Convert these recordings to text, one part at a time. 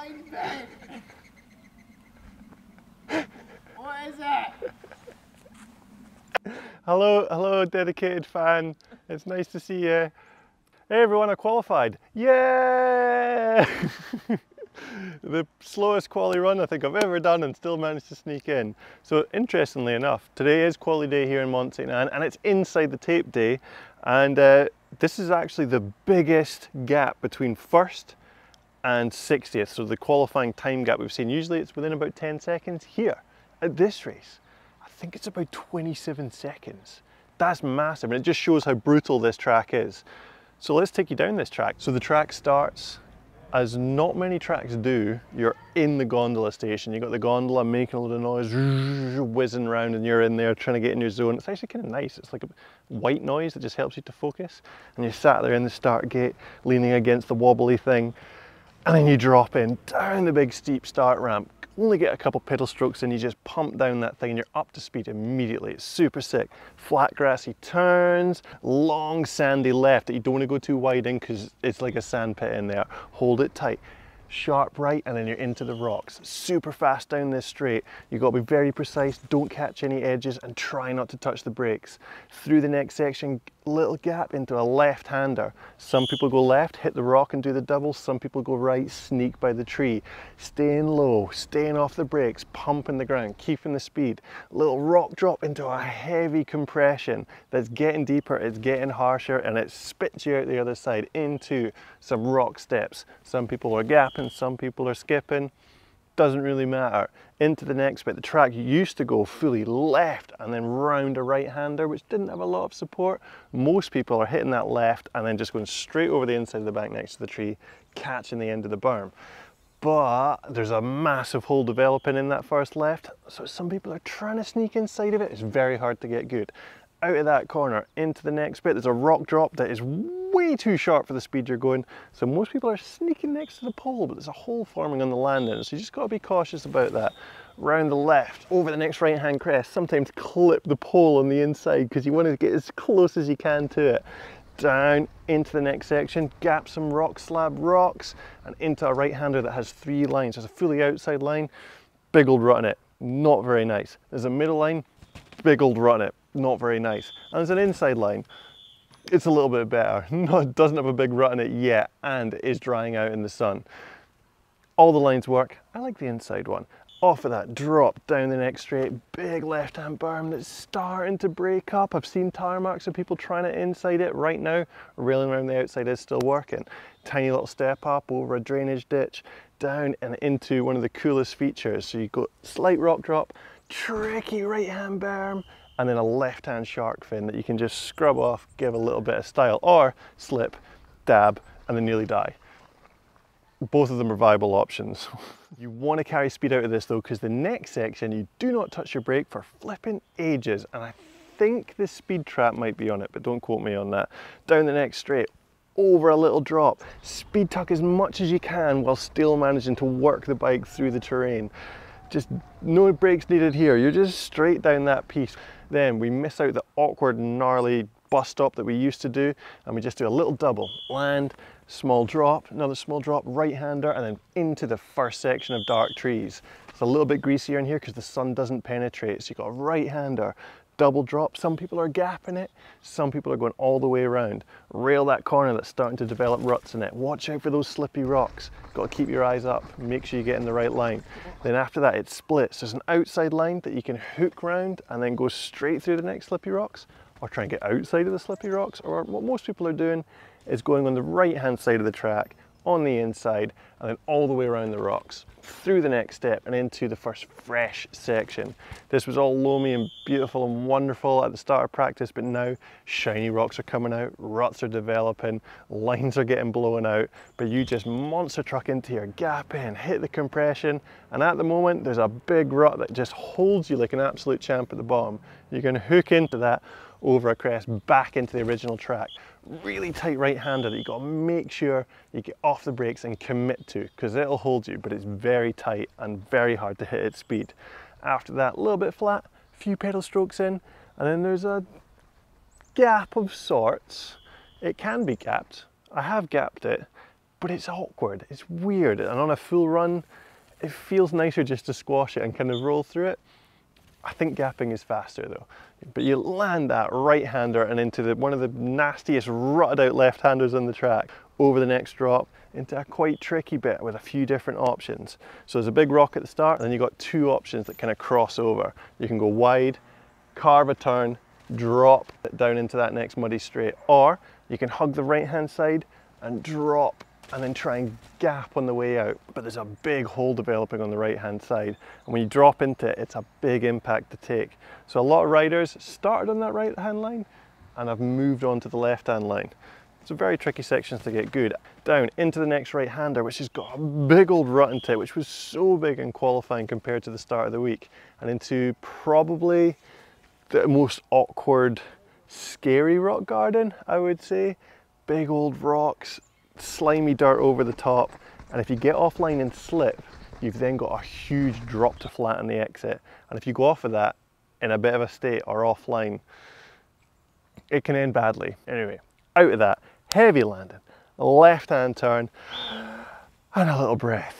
flying bed. What is that? Hello, dedicated fan. It's nice to see you. Hey everyone, I qualified. Yeah! The slowest quali run I think I've ever done and still managed to sneak in. So interestingly enough, today is quali day here in Mont-Saint-Anne and it's inside the tape day. And this is actually the biggest gap between first and 60th. So the qualifying time gap we've seen, usually it's within about 10 seconds. Here at this race, I think it's about 27 seconds. That's massive, and it just shows how brutal this track is. So let's take you down this track. So the track starts, as not many tracks do, you're in the gondola station. You've got the gondola making a lot of noise, whizzing around, and you're in there trying to get in your zone. It's actually kind of nice. It's like a white noise that just helps you to focus. And you're sat there in the start gate, leaning against the wobbly thing. And then you drop in, down the big steep start ramp. Only get a couple pedal strokes and you just pump down that thing and you're up to speed immediately. It's super sick. Flat grassy turns, long sandy left that you don't want to go too wide in because it's like a sand pit in there. Hold it tight. Sharp right and then you're into the rocks. Super fast down this straight. You've got to be very precise, don't catch any edges and try not to touch the brakes. Through the next section, little gap into a left-hander. Some people go left, hit the rock and do the double. Some people go right, sneak by the tree. Staying low, staying off the brakes, pumping the ground, keeping the speed. Little rock drop into a heavy compression that's getting deeper, it's getting harsher and it spits you out the other side into some rock steps. Some people are gapping, some people are skipping, doesn't really matter. Into the next bit, the track used to go fully left and then round a right-hander, which didn't have a lot of support. Most people are hitting that left and then just going straight over the inside of the bank next to the tree, catching the end of the berm. But there's a massive hole developing in that first left, so some people are trying to sneak inside of it. It's very hard to get good. Out of that corner, into the next bit, there's a rock drop that is way too sharp for the speed you're going. So most people are sneaking next to the pole, but there's a hole forming on the landing. So you just got to be cautious about that. Round the left, over the next right-hand crest, sometimes clip the pole on the inside because you want to get as close as you can to it. Down into the next section, gap some rock slab rocks, and into a right-hander that has three lines. There's a fully outside line, big old rut in it, not very nice. There's a middle line, big old rut in it, not very nice. And there's an inside line. It's a little bit better. No, it doesn't have a big rut in it yet and it is drying out in the sun. All the lines work. I like the inside one. Off of that, drop down the next straight, big left-hand berm that's starting to break up. I've seen tire marks of people trying to inside it right now. Railing around the outside is still working. Tiny little step up over a drainage ditch, down and into one of the coolest features. So you've got slight rock drop, tricky right-hand berm, and then a left-hand shark fin that you can just scrub off, give a little bit of style, or slip, dab, and then nearly die. Both of them are viable options. You want to carry speed out of this though, because the next section, you do not touch your brake for flipping ages, and I think the speed trap might be on it, but don't quote me on that. Down the next straight, over a little drop, speed tuck as much as you can while still managing to work the bike through the terrain. Just no brakes needed here, you're just straight down that piece. Then we miss out the awkward, gnarly bus stop that we used to do, and we just do a little double. Land, small drop, another small drop, right-hander, and then into the first section of dark trees. It's a little bit greasier in here because the sun doesn't penetrate, so you've got a right-hander, double drop. Some people are gapping it, some people are going all the way around. Rail that corner that's starting to develop ruts in it. Watch out for those slippy rocks. Got to keep your eyes up, make sure you get in the right line. Then after that it splits. There's an outside line that you can hook round and then go straight through the next slippy rocks, or try and get outside of the slippy rocks, or what most people are doing is going on the right-hand side of the track, on the inside, and then all the way around the rocks, through the next step and into the first fresh section. This was all loamy and beautiful and wonderful at the start of practice, but now shiny rocks are coming out, ruts are developing, lines are getting blown out, but you just monster truck into your gap in, hit the compression, and at the moment there's a big rut that just holds you like an absolute champ at the bottom. You're going to hook into that, over a crest, back into the original track. Really tight right-hander that you got to make sure you get off the brakes and commit to, because it'll hold you, but it's very tight and very hard to hit at speed. After that, a little bit flat, a few pedal strokes in, and then there's a gap of sorts. It can be gapped. I have gapped it. but it's awkward, it's weird. And on a full run, it feels nicer just to squash it and kind of roll through it. I think gapping is faster though. But you land that right-hander and into one of the nastiest rutted out left-handers on the track, over the next drop, into a quite tricky bit with a few different options. So there's a big rock at the start, and then you've got two options that kind of cross over. You can go wide, carve a turn, drop it down into that next muddy straight, or you can hug the right-hand side and drop and then try and gap on the way out. But there's a big hole developing on the right-hand side. And when you drop into it, it's a big impact to take. So a lot of riders started on that right-hand line and have moved on to the left-hand line. So very tricky sections to get good. Down into the next right-hander, which has got a big old rut into it, which was so big in qualifying compared to the start of the week. And into probably the most awkward, scary rock garden, I would say. Big old rocks, slimy dirt over the top, and if you get offline and slip, you've then got a huge drop to flat on the exit. And if you go off of that in a bit of a state or offline, it can end badly. Anyway, out of that, heavy landing, left-hand turn, and a little breath.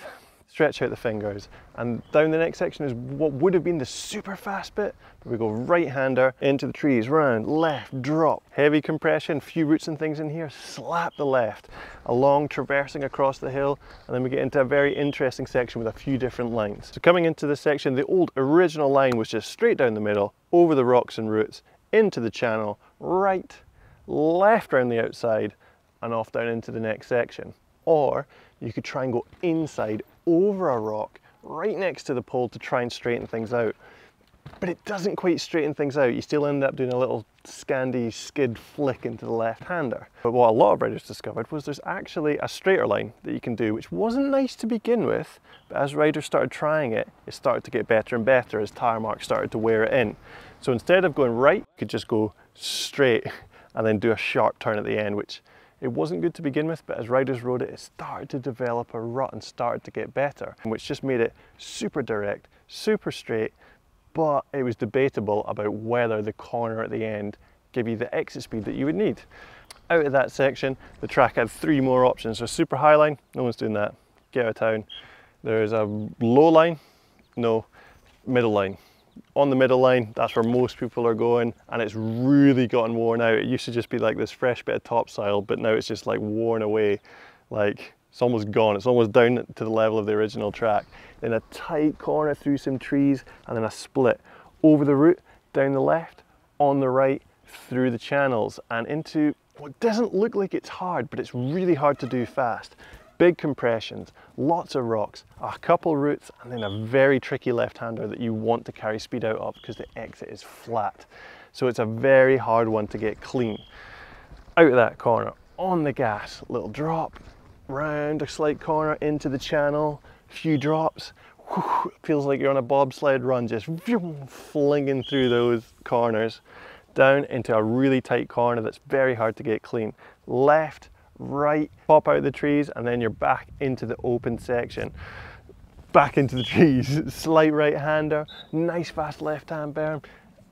Stretch out the fingers, and down the next section is what would have been the super fast bit, but we go right-hander into the trees, round, left, drop, heavy compression, few roots and things in here, slap the left, along, traversing across the hill, and then we get into a very interesting section with a few different lines. So coming into this section, the old original line was just straight down the middle, over the rocks and roots, into the channel, right, left round the outside, and off down into the next section. Or you could try and go inside over a rock right next to the pole to try and straighten things out. But it doesn't quite straighten things out. You still end up doing a little scandy skid flick into the left-hander. But what a lot of riders discovered was there's actually a straighter line that you can do, which wasn't nice to begin with, but as riders started trying it, it started to get better and better as tire marks started to wear it in. So instead of going right, you could just go straight and then do a sharp turn at the end, which it wasn't good to begin with, but as riders rode it, it started to develop a rut and started to get better, which just made it super direct, super straight, but it was debatable about whether the corner at the end gave you the exit speed that you would need. Out of that section, the track had three more options. So super high line, no one's doing that, get out of town. There's a low line, no, middle line. On the middle line, that's where most people are going, and it's really gotten worn out. It used to just be like this fresh bit of topsoil, but now it's just like worn away, like it's almost gone. It's almost down to the level of the original track. Then a tight corner through some trees, and then a split over the route, down the left, on the right, through the channels, and into what doesn't look like it's hard, but it's really hard to do fast. Big compressions, lots of rocks, a couple roots, and then a very tricky left-hander that you want to carry speed out of because the exit is flat. So it's a very hard one to get clean. Out of that corner, on the gas, little drop, round a slight corner into the channel, few drops, whew, feels like you're on a bobsled run, just flinging through those corners, down into a really tight corner that's very hard to get clean. Left, right, pop out of the trees, and then you're back into the open section, back into the trees, slight right hander, nice fast left hand berm,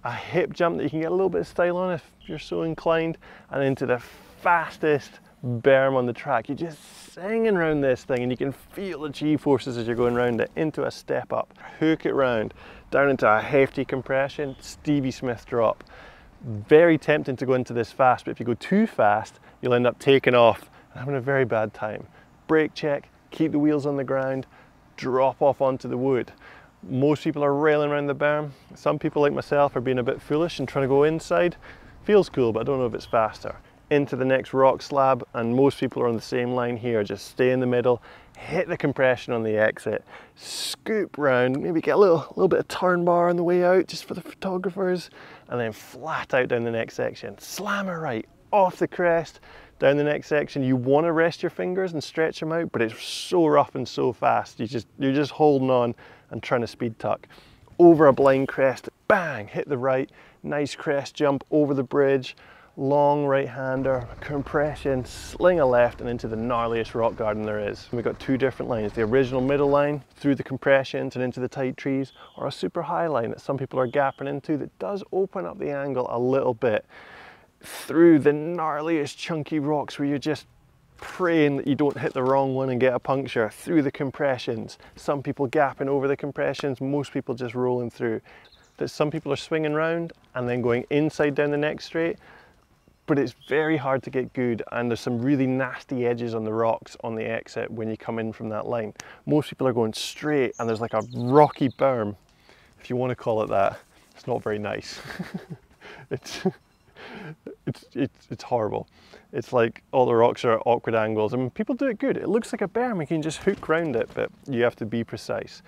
a hip jump that you can get a little bit of style on if you're so inclined, and into the fastest berm on the track. You're just singing around this thing, and you can feel the G-forces as you're going around it, into a step up, hook it round, down into a hefty compression, Stevie Smith drop. Very tempting to go into this fast, but if you go too fast, you'll end up taking off and having a very bad time. Brake check, keep the wheels on the ground, drop off onto the wood. Most people are railing around the berm. Some people like myself are being a bit foolish and trying to go inside. Feels cool, but I don't know if it's faster. Into the next rock slab, and most people are on the same line here. Just stay in the middle, hit the compression on the exit, scoop round, maybe get a little bit of turn bar on the way out just for the photographers, and then flat out down the next section. Slam a right, off the crest, down the next section. You want to rest your fingers and stretch them out, but it's so rough and so fast. You're just holding on and trying to speed tuck. Over a blind crest, bang, hit the right, nice crest jump over the bridge, long right-hander, compression, sling a left, and into the gnarliest rock garden there is. We've got two different lines, the original middle line through the compressions and into the tight trees, or a super high line that some people are gapping into that does open up the angle a little bit. Through the gnarliest chunky rocks where you're just praying that you don't hit the wrong one and get a puncture through the compressions. Some people gapping over the compressions, most people just rolling through. That some people are swinging round and then going inside down the neck straight, but it's very hard to get good, and there's some really nasty edges on the rocks on the exit when you come in from that line. Most people are going straight and there's like a rocky berm, if you want to call it that. It's not very nice. It's horrible. It's like all the rocks are at awkward angles. I mean, people do it good. It looks like a berm, you can just hook round it, but you have to be precise.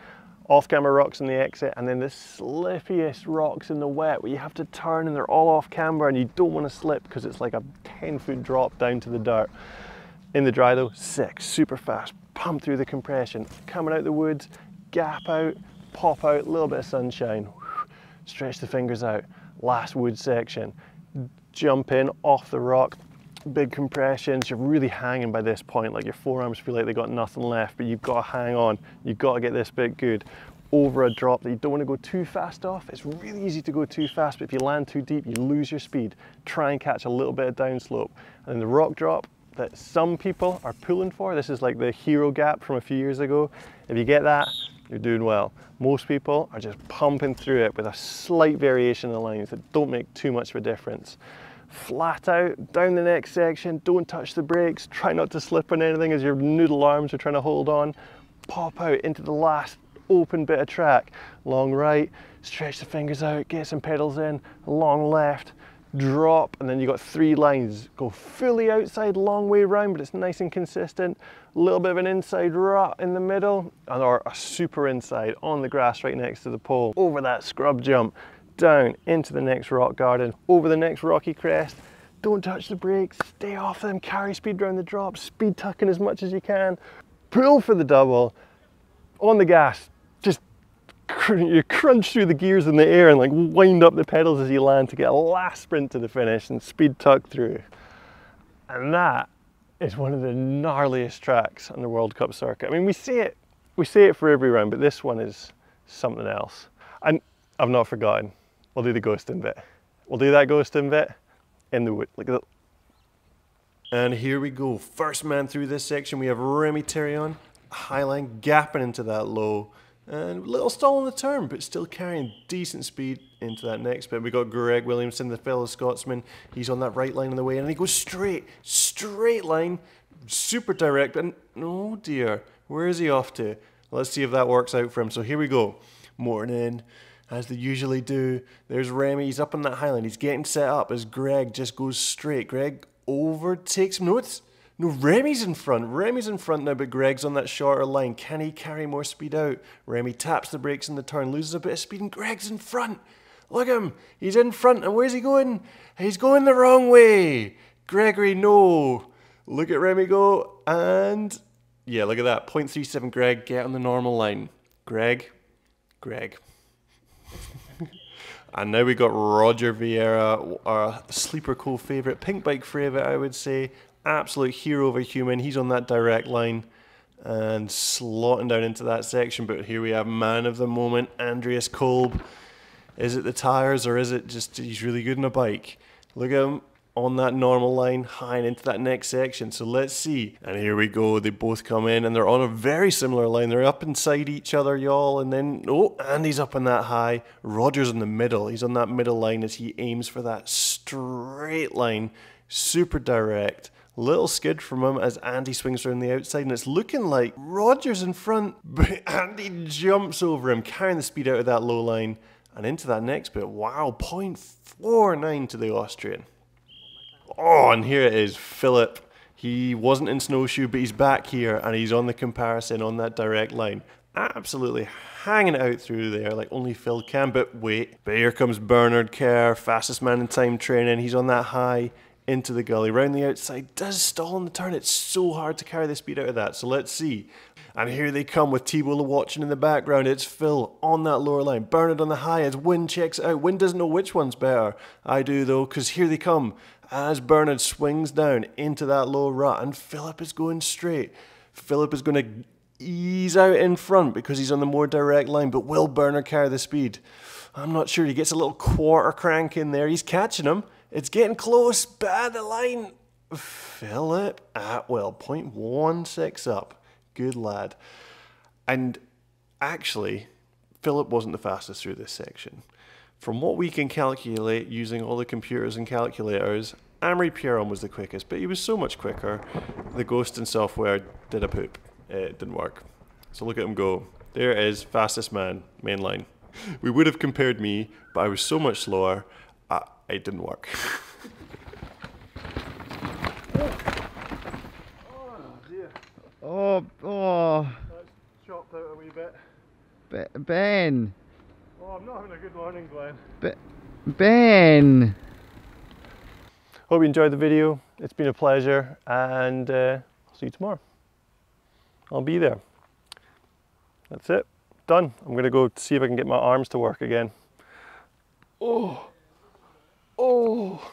Off-camera rocks on the exit, and then the slippiest rocks in the wet where you have to turn and they're all off-camber and you don't want to slip because it's like a 10-foot drop down to the dirt. In the dry though, sick, super fast, pump through the compression, coming out the woods, gap out, pop out, a little bit of sunshine, stretch the fingers out, last wood section, jump in off the rock, big compressions. You're really hanging by this point, like your forearms feel like they got nothing left, but you've got to hang on, you've got to get this bit good. Over a drop that you don't want to go too fast off. It's really easy to go too fast, but if you land too deep you lose your speed. Try and catch a little bit of downslope. And then the rock drop that some people are pulling for, this is like the hero gap from a few years ago. If you get that, you're doing well. Most people are just pumping through it with a slight variation in the lines that don't make too much of a difference. Flat out, down the next section, don't touch the brakes, try not to slip on anything as your noodle arms are trying to hold on. Pop out into the last open bit of track. Long right, stretch the fingers out, get some pedals in, long left, drop, and then you've got three lines. Go fully outside, long way round, but it's nice and consistent. A little bit of an inside rut in the middle, or a super inside on the grass right next to the pole. Over that scrub jump, down into the next rock garden, over the next rocky crest. Don't touch the brakes, stay off them, carry speed around the drop, speed tucking as much as you can. Pull for the double, on the gas, just you crunch through the gears in the air and like wind up the pedals as you land to get a last sprint to the finish and speed tuck through. And that is one of the gnarliest tracks on the World Cup circuit. I mean, we see it for every round, but this one is something else. And I've not forgotten. We'll do the ghosting bit. We'll do that ghosting bit in the wood. Look at that. And here we go. First man through this section, we have Rémi Thirion. Highline gapping into that low. And a little stall on the turn, but still carrying decent speed into that next bit. We got Greg Williamson, the fellow Scotsman. He's on that right line on the way, and he goes straight, straight line, super direct. And oh dear, where is he off to? Let's see if that works out for him. So here we go. Mooring in, as they usually do. There's Rémi, he's up on that highline, he's getting set up as Greg just goes straight. Greg overtakes him. No, Remy's in front. Remy's in front now, but Greg's on that shorter line. Can he carry more speed out? Rémi taps the brakes in the turn, loses a bit of speed, and Greg's in front. Look at him, he's in front, and where's he going? He's going the wrong way. Gregory, no. Look at Rémi go, and yeah, look at that. 0.37 Greg, get on the normal line. Greg. And now we got Roger Vieira, our sleeper co favourite, Pinkbike favourite, I would say. Absolute hero over human. He's on that direct line and slotting down into that section. But here we have man of the moment, Andreas Kolb. Is it the tyres or is it just he's really good on a bike? Look at him on that normal line, high and into that next section. So let's see. And here we go. They both come in and they're on a very similar line. They're up inside each other, y'all. And then, oh, Andy's up on that high. Roger's in the middle. He's on that middle line as he aims for that straight line. Super direct. Little skid from him as Andy swings around the outside, and it's looking like Roger's in front, but Andy jumps over him, carrying the speed out of that low line and into that next bit. Wow, 0.49 to the Austrian. Oh, and here it is, Philip. He wasn't in snowshoe, but he's back here, and he's on the comparison on that direct line. Absolutely hanging it out through there like only Phil can, but wait. But here comes Bernard Kerr, fastest man in time training. He's on that high into the gully, round the outside, does stall on the turn. It's so hard to carry the speed out of that, so let's see. And here they come with Thibault watching in the background. It's Phil on that lower line, Bernard on the high as Wynn checks it out. Wynn doesn't know which one's better. I do though, because here they come as Bernard swings down into that low rut, and Philip is going straight. Philip is going to ease out in front because he's on the more direct line, but will Bernard carry the speed? I'm not sure. He gets a little quarter crank in there. He's catching him. It's getting close, but the line, Philip Atwell, 0.16 up. Good lad. And actually, Philip wasn't the fastest through this section. From what we can calculate using all the computers and calculators, Amory Pierron was the quickest, but he was so much quicker, the ghost and software did a poop. It didn't work. So look at him go. There it is, fastest man, mainline. We would have compared me, but I was so much slower, it didn't work. Oh, that's chopped out a wee bit. Ben! Oh, I'm not having a good morning, Glenn. Ben! Hope you enjoyed the video. It's been a pleasure, and I'll see you tomorrow. I'll be there. That's it. Done. I'm going to go see if I can get my arms to work again. Oh! Oh!